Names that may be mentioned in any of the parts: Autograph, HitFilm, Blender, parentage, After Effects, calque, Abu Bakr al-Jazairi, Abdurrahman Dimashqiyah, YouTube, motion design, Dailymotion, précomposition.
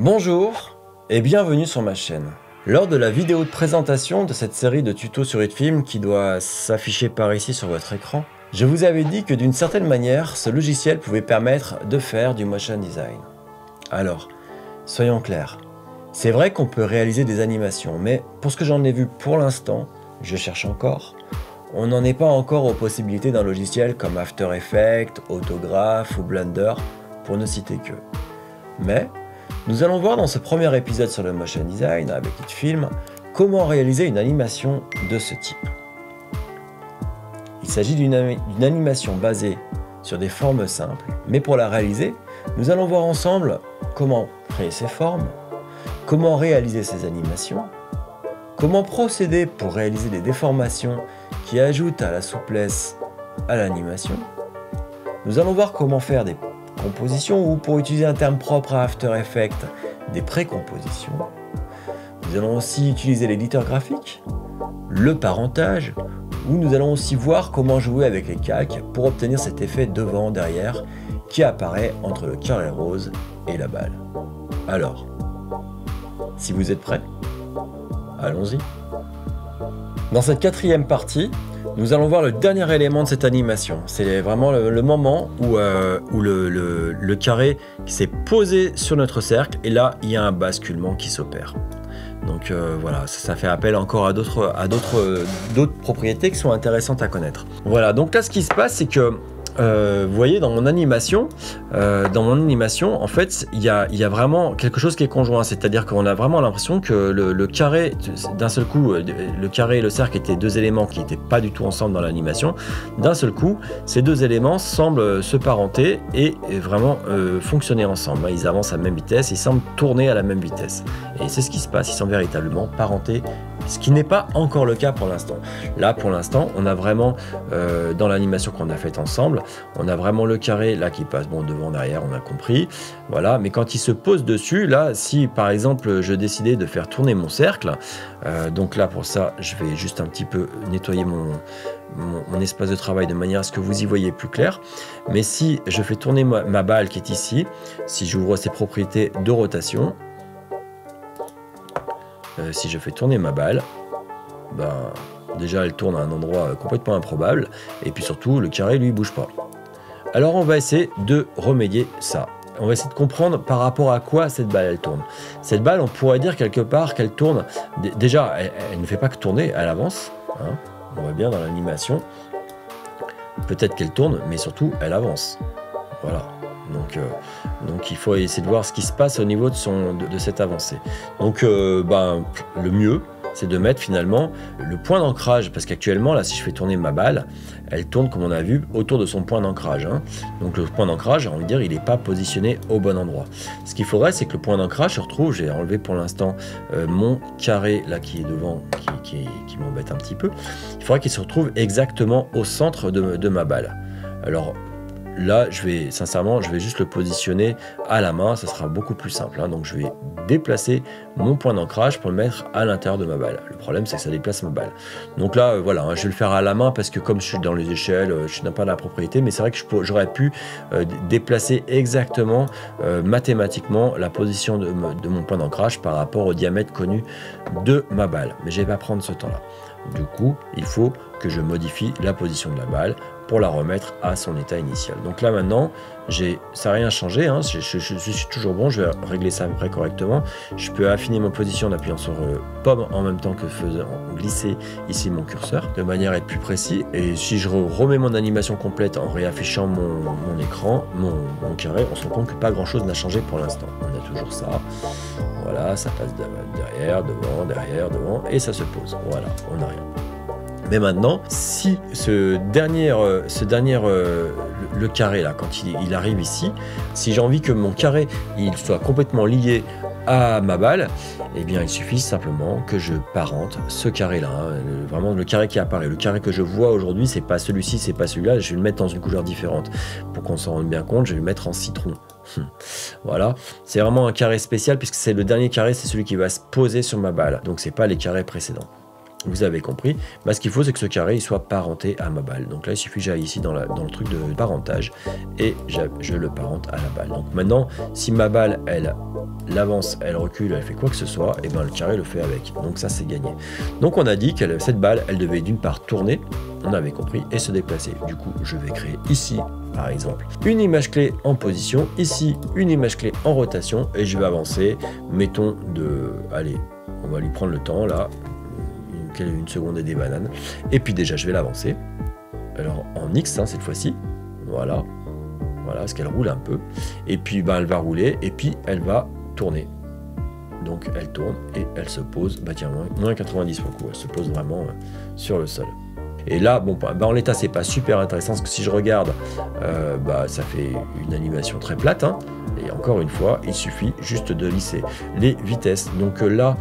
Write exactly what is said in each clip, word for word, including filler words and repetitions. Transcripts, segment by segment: Bonjour et bienvenue sur ma chaîne. Lors de la vidéo de présentation de cette série de tutos sur HitFilm qui doit s'afficher par ici sur votre écran, je vous avais dit que d'une certaine manière, ce logiciel pouvait permettre de faire du motion design. Alors, soyons clairs, c'est vrai qu'on peut réaliser des animations, mais pour ce que j'en ai vu pour l'instant, je cherche encore, on n'en est pas encore aux possibilités d'un logiciel comme After Effects, Autograph ou Blender, pour ne citer que. Mais nous allons voir dans ce premier épisode sur le motion design avec HitFilm comment réaliser une animation de ce type. Il s'agit d'une animation basée sur des formes simples, mais pour la réaliser, nous allons voir ensemble comment créer ces formes, comment réaliser ces animations, comment procéder pour réaliser des déformations qui ajoutent à la souplesse à l'animation. Nous allons voir comment faire des compositions ou, pour utiliser un terme propre à After Effects, des précompositions. Nous allons aussi utiliser l'éditeur graphique, le parentage, où nous allons aussi voir comment jouer avec les calques pour obtenir cet effet devant, derrière, qui apparaît entre le carré rose et la balle. Alors, si vous êtes prêts, allons-y. Dans cette quatrième partie, nous allons voir le dernier élément de cette animation. C'est vraiment le, le moment où, euh, où le, le, le carré s'est posé sur notre cercle et là, il y a un basculement qui s'opère. Donc euh, voilà, ça, ça fait appel encore à d'autres à d'autres d'autres propriétés qui sont intéressantes à connaître. Voilà, donc là, ce qui se passe, c'est que Euh, vous voyez, dans mon animation, euh, dans mon animation, en fait, il y a, y a vraiment quelque chose qui est conjoint. C'est-à-dire qu'on a vraiment l'impression que le, le carré, d'un seul coup, le carré et le cercle étaient deux éléments qui n'étaient pas du tout ensemble dans l'animation. D'un seul coup, ces deux éléments semblent se parenter et vraiment euh, fonctionner ensemble. Ils avancent à la même vitesse, ils semblent tourner à la même vitesse. Et c'est ce qui se passe, ils sont véritablement parentés, ce qui n'est pas encore le cas pour l'instant. Là, pour l'instant, on a vraiment, euh, dans l'animation qu'on a faite ensemble, on a vraiment le carré là qui passe, bon, devant, derrière, on a compris, voilà, mais quand il se pose dessus, là, si par exemple je décidais de faire tourner mon cercle, euh, donc là pour ça je vais juste un petit peu nettoyer mon, mon, mon espace de travail de manière à ce que vous y voyez plus clair, mais si je fais tourner ma, ma balle qui est ici, si j'ouvre ses propriétés de rotation, euh, si je fais tourner ma balle, ben... déjà, elle tourne à un endroit complètement improbable. Et puis surtout, le carré, lui, bouge pas. Alors, on va essayer de remédier ça. On va essayer de comprendre par rapport à quoi cette balle, elle tourne. Cette balle, on pourrait dire quelque part qu'elle tourne... Déjà, elle, elle ne fait pas que tourner, elle avance. Hein. On voit bien dans l'animation. Peut-être qu'elle tourne, mais surtout, elle avance. Voilà. Donc, euh, donc, il faut essayer de voir ce qui se passe au niveau de, son, de, de cette avancée. Donc, euh, ben, le mieux... c'est de mettre finalement le point d'ancrage, parce qu'actuellement là, si je fais tourner ma balle, elle tourne comme on a vu autour de son point d'ancrage, hein. Donc le point d'ancrage, j'ai envie de dire, il n'est pas positionné au bon endroit. Ce qu'il faudrait, c'est que le point d'ancrage se retrouve, j'ai enlevé pour l'instant euh, mon carré là qui est devant, qui, qui, qui m'embête un petit peu, il faudrait qu'il se retrouve exactement au centre de, de ma balle. Alors là, je vais sincèrement, je vais juste le positionner à la main, ça sera beaucoup plus simple. Hein. Donc, je vais déplacer mon point d'ancrage pour le mettre à l'intérieur de ma balle. Le problème, c'est que ça déplace ma balle. Donc là, euh, voilà, hein, je vais le faire à la main parce que comme je suis dans les échelles, euh, je n'ai pas la propriété, mais c'est vrai que j'aurais pu euh, déplacer exactement, euh, mathématiquement, la position de, de mon point d'ancrage par rapport au diamètre connu de ma balle. Mais je ne vais pas prendre ce temps-là. Du coup, il faut que je modifie la position de la balle pour la remettre à son état initial. Donc là maintenant, ça n'a rien changé, hein. je, je, je, je suis toujours bon, je vais régler ça après correctement. Je peux affiner ma position en appuyant sur euh, pomme en même temps que faisant glisser ici mon curseur, de manière à être plus précis. Et si je remets mon animation complète en réaffichant mon, mon écran, mon, mon carré, on se rend compte que pas grand chose n'a changé pour l'instant. On a toujours ça, voilà, ça passe derrière, devant, derrière, devant, et ça se pose, voilà, on n'a rien. Mais maintenant, si ce dernier, ce dernier le, le carré là, quand il, il arrive ici, si j'ai envie que mon carré il soit complètement lié à ma balle, eh bien il suffit simplement que je parente ce carré là, hein, le, vraiment le carré qui apparaît, le carré que je vois aujourd'hui, c'est pas celui-ci, c'est pas celui-là, je vais le mettre dans une couleur différente. Pour qu'on s'en rende bien compte, je vais le mettre en citron. Voilà, c'est vraiment un carré spécial puisque c'est le dernier carré, c'est celui qui va se poser sur ma balle, donc c'est pas les carrés précédents. vous avez compris. Bah, ce qu'il faut, c'est que ce carré il soit parenté à ma balle. Donc là, il suffit que j'aille ici dans, la, dans le truc de parentage et je le parente à la balle. Donc maintenant, si ma balle, elle l'avance, elle recule, elle fait quoi que ce soit, et ben le carré le fait avec. Donc ça, c'est gagné. Donc on a dit que cette balle, elle devait d'une part tourner, on avait compris, et se déplacer. Du coup, je vais créer ici, par exemple, une image clé en position, ici, une image clé en rotation, et je vais avancer, mettons de... Allez, on va lui prendre le temps, là, une, une seconde et des bananes. Et puis déjà, je vais l'avancer. Alors, en X, hein, cette fois-ci, voilà, voilà, parce qu'elle roule un peu. Et puis, ben, elle va rouler, et puis, elle va tourner. Donc, elle tourne, et elle se pose, bah tiens, moins quatre-vingt-dix pour le coup, elle se pose vraiment euh, sur le sol. Et là, bon, bah, en l'état, c'est pas super intéressant, parce que si je regarde, euh, bah, ça fait une animation très plate, hein, et encore une fois, il suffit juste de lisser les vitesses. Donc euh, là,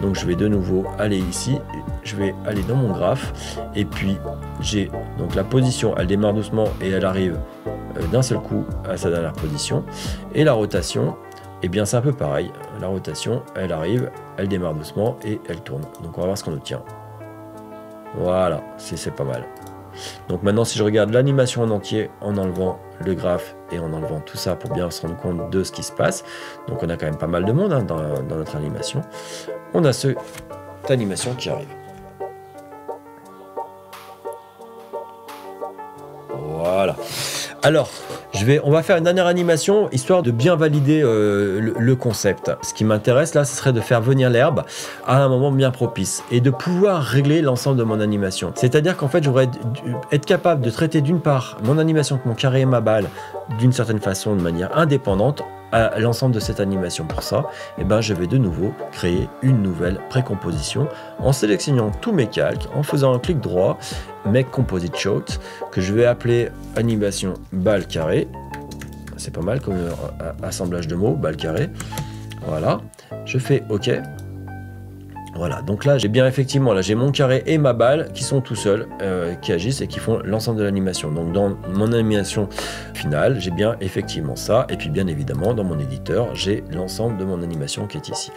donc, je vais de nouveau aller ici, je vais aller dans mon graphe, et puis j'ai donc la position, elle démarre doucement, et elle arrive euh, d'un seul coup à sa dernière position, et la rotation, eh bien c'est un peu pareil, la rotation, elle arrive, elle démarre doucement, et elle tourne. Donc on va voir ce qu'on obtient. Voilà, c'est pas mal. Donc maintenant, si je regarde l'animation en entier en enlevant le graphe et en enlevant tout ça pour bien se rendre compte de ce qui se passe, donc on a quand même pas mal de monde hein, dans, dans notre animation, on a cette animation qui arrive. Voilà. Alors, je vais, on va faire une dernière animation, histoire de bien valider euh, le, le concept. Ce qui m'intéresse là, ce serait de faire venir l'herbe à un moment bien propice et de pouvoir régler l'ensemble de mon animation. C'est-à-dire qu'en fait, je voudrais être capable de traiter d'une part mon animation, mon carré et ma balle, d'une certaine façon, de manière indépendante, à l'ensemble de cette animation. Pour ça, et eh ben, je vais de nouveau créer une nouvelle précomposition en sélectionnant tous mes calques, en faisant un clic droit, Make Composite Shot, que je vais appeler animation balle carré. C'est pas mal comme assemblage de mots, balle carré. Voilà, je fais OK. Voilà, donc là j'ai bien effectivement, là j'ai mon carré et ma balle qui sont tout seuls, euh, qui agissent et qui font l'ensemble de l'animation. Donc dans mon animation finale, j'ai bien effectivement ça. Et puis bien évidemment, dans mon éditeur, j'ai l'ensemble de mon animation qui est ici.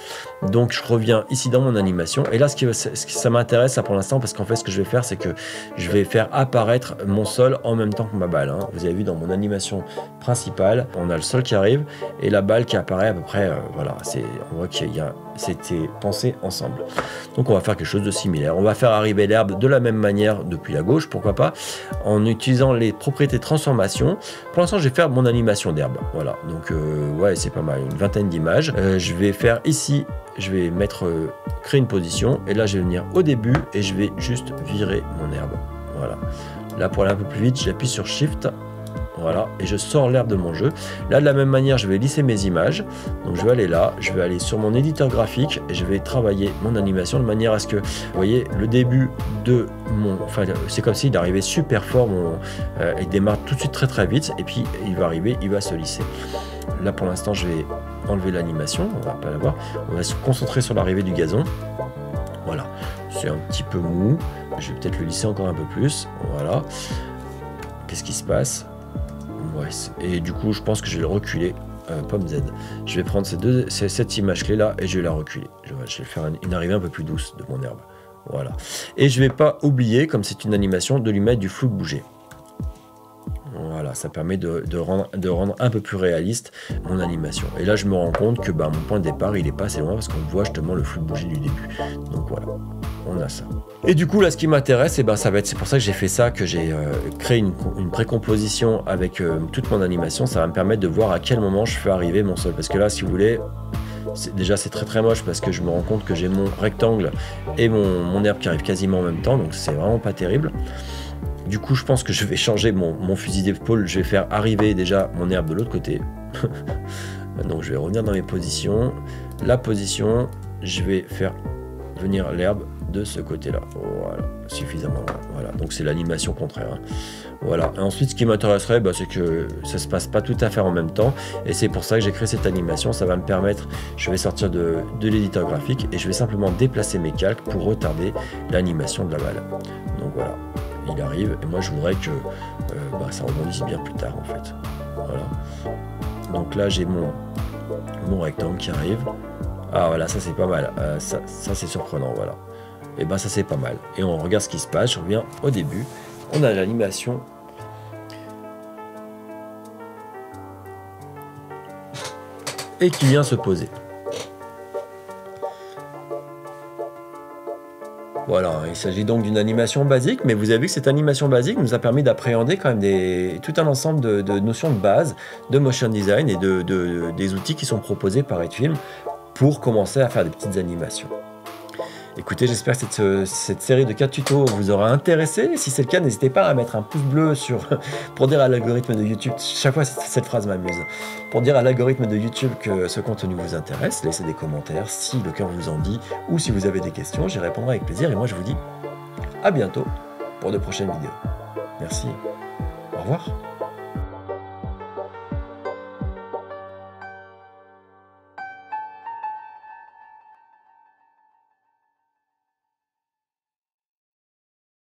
Donc je reviens ici dans mon animation. Et là, ce qui, ce qui ça m'intéresse là pour l'instant, parce qu'en fait ce que je vais faire, c'est que je vais faire apparaître mon sol en même temps que ma balle. Hein. Vous avez vu dans mon animation principale, on a le sol qui arrive et la balle qui apparaît à peu près. Euh, voilà, on voit qu'il y a, c'était pensé ensemble. Donc on va faire quelque chose de similaire. On va faire arriver l'herbe de la même manière depuis la gauche, pourquoi pas, en utilisant les propriétés transformation. Pour l'instant, je vais faire mon animation d'herbe. Voilà, donc euh, ouais, c'est pas mal, une vingtaine d'images. Euh, je vais faire ici, je vais mettre, euh, créer une position. Et là, je vais venir au début et je vais juste virer mon herbe. Voilà. Là, pour aller un peu plus vite, j'appuie sur Shift. Voilà, et je sors l'herbe de mon jeu. Là, de la même manière, je vais lisser mes images. Donc, je vais aller là, je vais aller sur mon éditeur graphique et je vais travailler mon animation de manière à ce que, vous voyez, le début de mon... Enfin, c'est comme s'il arrivait super fort, mon, euh, il démarre tout de suite très très vite et puis il va arriver, il va se lisser. Là, pour l'instant, je vais enlever l'animation, on va pas la voir. On va se concentrer sur l'arrivée du gazon. Voilà, c'est un petit peu mou. Je vais peut-être le lisser encore un peu plus. Voilà. Qu'est-ce qui se passe ? Ouais, et du coup je pense que je vais le reculer, euh, pomme Z, je vais prendre ces deux, ces, cette image clé là et je vais la reculer, je vais, je vais faire une, une arrivée un peu plus douce de mon herbe, voilà, et je vais pas oublier, comme c'est une animation, de lui mettre du flou bougé. Voilà, ça permet de, de, rendre, de rendre un peu plus réaliste mon animation. Et là je me rends compte que bah, mon point de départ il est pas assez loin parce qu'on voit justement le flou bouger du début. Donc voilà, on a ça. Et du coup là ce qui m'intéresse, eh ben, ça va être, c'est pour ça que j'ai fait ça, que j'ai euh, créé une, une précomposition avec euh, toute mon animation. Ça va me permettre de voir à quel moment je fais arriver mon sol. Parce que là si vous voulez, déjà c'est très très moche parce que je me rends compte que j'ai mon rectangle et mon, mon herbe qui arrive quasiment en même temps. Donc c'est vraiment pas terrible. Du coup, je pense que je vais changer mon, mon fusil d'épaule. Je vais faire arriver déjà mon herbe de l'autre côté. Donc, je vais revenir dans mes positions. La position, je vais faire venir l'herbe de ce côté-là. Voilà, suffisamment loin. Voilà, donc c'est l'animation contraire. Hein. Voilà, et ensuite, ce qui m'intéresserait, bah, c'est que ça ne se passe pas tout à fait en même temps. Et c'est pour ça que j'ai créé cette animation. Ça va me permettre, je vais sortir de, de l'éditeur graphique et je vais simplement déplacer mes calques pour retarder l'animation de la balle. Donc, voilà. Il arrive et moi je voudrais que euh, bah, ça rebondisse bien plus tard en fait. Voilà. Donc là j'ai mon, mon rectangle qui arrive. Ah voilà, ça c'est pas mal. Euh, ça, ça c'est surprenant, voilà. et ben ça c'est pas mal. Et on regarde ce qui se passe, je reviens au début, on a l'animation. Et qui vient se poser. Voilà, il s'agit donc d'une animation basique, mais vous avez vu que cette animation basique nous a permis d'appréhender quand même des, tout un ensemble de, de notions de base, de motion design et de, de, des outils qui sont proposés par HitFilm pour commencer à faire des petites animations. Écoutez, j'espère que cette, cette série de quatre tutos vous aura intéressé. Si c'est le cas, n'hésitez pas à mettre un pouce bleu sur, pour dire à l'algorithme de YouTube, chaque fois cette phrase m'amuse, pour dire à l'algorithme de YouTube que ce contenu vous intéresse. Laissez des commentaires si le cœur vous en dit ou si vous avez des questions, j'y répondrai avec plaisir. Et moi, je vous dis à bientôt pour de prochaines vidéos. Merci, au revoir.